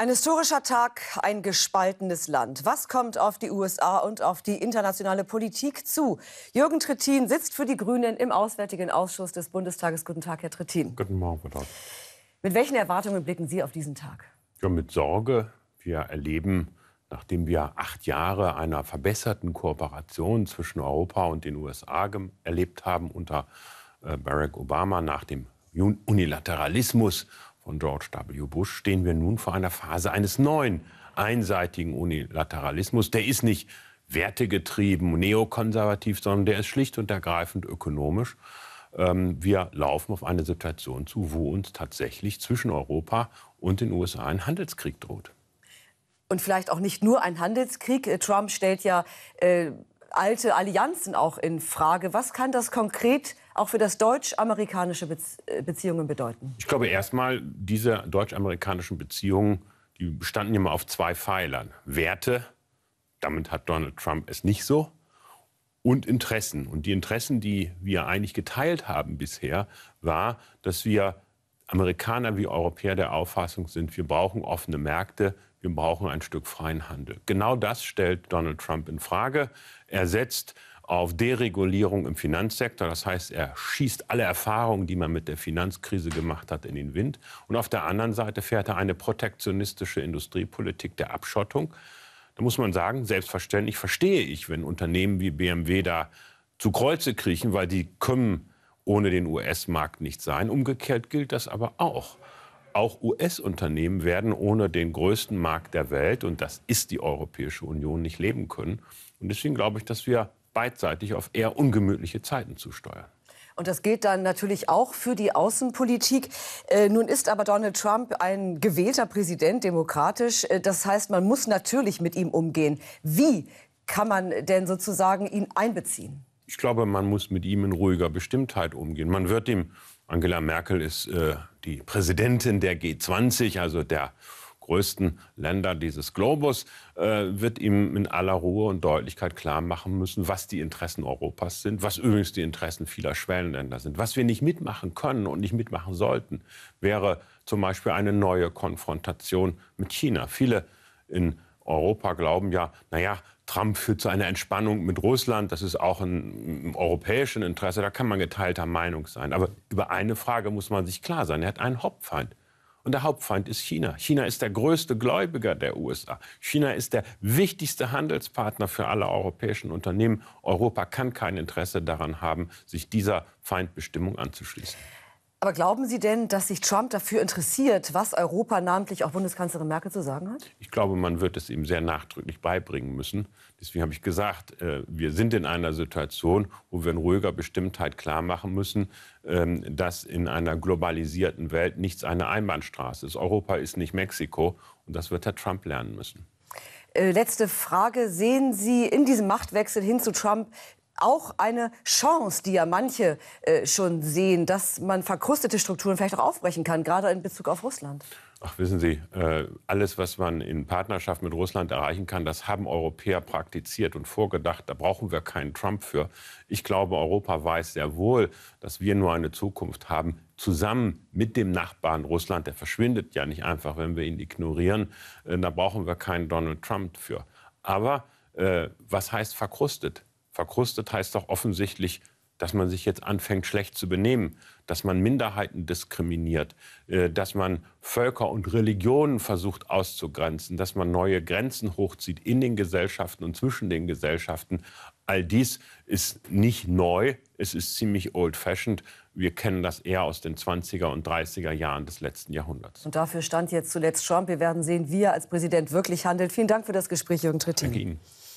Ein historischer Tag, ein gespaltenes Land. Was kommt auf die USA und auf die internationale Politik zu? Jürgen Trittin sitzt für die Grünen im Auswärtigen Ausschuss des Bundestages. Guten Tag, Herr Trittin. Guten Morgen, Frau Dr. Mit welchen Erwartungen blicken Sie auf diesen Tag? Ja, mit Sorge. Wir erleben, nachdem wir 8 Jahre einer verbesserten Kooperation zwischen Europa und den USA erlebt haben, unter Barack Obama, nach dem Unilateralismus von George W. Bush, stehen wir nun vor einer Phase eines neuen, einseitigen Unilateralismus. Der ist nicht wertegetrieben, neokonservativ, sondern der ist schlicht und ergreifend ökonomisch. Wir laufen auf eine Situation zu, wo uns tatsächlich zwischen Europa und den USA ein Handelskrieg droht. Und vielleicht auch nicht nur ein Handelskrieg. Trump stellt ja alte Allianzen auch in Frage. Was kann das konkret auch für das deutsch-amerikanische Beziehungen bedeuten? Ich glaube, erstmal, diese deutsch-amerikanischen Beziehungen, die bestanden immer auf 2 Pfeilern. Werte, damit hat Donald Trump es nicht so, und Interessen. Und die Interessen, die wir eigentlich geteilt haben bisher, war, dass wir Amerikaner wie Europäer der Auffassung sind, wir brauchen offene Märkte, wir brauchen ein Stück freien Handel. Genau das stellt Donald Trump in Frage. Er setzt auf Deregulierung im Finanzsektor. Das heißt, er schießt alle Erfahrungen, die man mit der Finanzkrise gemacht hat, in den Wind. Und auf der anderen Seite fährt er eine protektionistische Industriepolitik der Abschottung. Da muss man sagen, selbstverständlich verstehe ich, wenn Unternehmen wie BMW da zu Kreuze kriechen, weil die können ohne den US-Markt nicht sein. Umgekehrt gilt das aber auch. Auch US-Unternehmen werden ohne den größten Markt der Welt, und das ist die Europäische Union, nicht leben können. Und deswegen glaube ich, dass wir beidseitig auf eher ungemütliche Zeiten zusteuern. Und das gilt dann natürlich auch für die Außenpolitik. Nun ist aber Donald Trump ein gewählter Präsident, demokratisch. Das heißt, man muss natürlich mit ihm umgehen. Wie kann man denn sozusagen ihn einbeziehen? Ich glaube, man muss mit ihm in ruhiger Bestimmtheit umgehen. Man wird ihm, Angela Merkel ist die Präsidentin der G20, also der größten Länder dieses Globus, wird ihm in aller Ruhe und Deutlichkeit klar machen müssen, was die Interessen Europas sind, was übrigens die Interessen vieler Schwellenländer sind. Was wir nicht mitmachen können und nicht mitmachen sollten, wäre zum Beispiel eine neue Konfrontation mit China. Viele in Europa glauben ja, naja, Trump führt zu einer Entspannung mit Russland, das ist auch im europäischen Interesse, da kann man geteilter Meinung sein. Aber über eine Frage muss man sich klar sein, er hat einen Hauptfeind. Und der Hauptfeind ist China. China ist der größte Gläubiger der USA. China ist der wichtigste Handelspartner für alle europäischen Unternehmen. Europa kann kein Interesse daran haben, sich dieser Feindbestimmung anzuschließen. Aber glauben Sie denn, dass sich Trump dafür interessiert, was Europa, namentlich auch Bundeskanzlerin Merkel, zu sagen hat? Ich glaube, man wird es ihm sehr nachdrücklich beibringen müssen. Deswegen habe ich gesagt, wir sind in einer Situation, wo wir in ruhiger Bestimmtheit klar machen müssen, dass in einer globalisierten Welt nichts eine Einbahnstraße ist. Europa ist nicht Mexiko, und das wird Herr Trump lernen müssen. Letzte Frage. Sehen Sie in diesem Machtwechsel hin zu Trump auch eine Chance, die ja manche schon sehen, dass man verkrustete Strukturen vielleicht auch aufbrechen kann, gerade in Bezug auf Russland? Ach, wissen Sie, alles, was man in Partnerschaft mit Russland erreichen kann, das haben Europäer praktiziert und vorgedacht. Da brauchen wir keinen Trump für. Ich glaube, Europa weiß sehr wohl, dass wir nur eine Zukunft haben, zusammen mit dem Nachbarn Russland. Der verschwindet ja nicht einfach, wenn wir ihn ignorieren. Da brauchen wir keinen Donald Trump für. Aber was heißt verkrustet? Verkrustet heißt doch offensichtlich, dass man sich jetzt anfängt, schlecht zu benehmen, dass man Minderheiten diskriminiert, dass man Völker und Religionen versucht auszugrenzen, dass man neue Grenzen hochzieht in den Gesellschaften und zwischen den Gesellschaften. All dies ist nicht neu, es ist ziemlich old-fashioned. Wir kennen das eher aus den 20er und 30er Jahren des letzten Jahrhunderts. Und dafür stand jetzt zuletzt Trump. Wir werden sehen, wie er als Präsident wirklich handelt. Vielen Dank für das Gespräch, Jürgen Trittin. Danke Ihnen.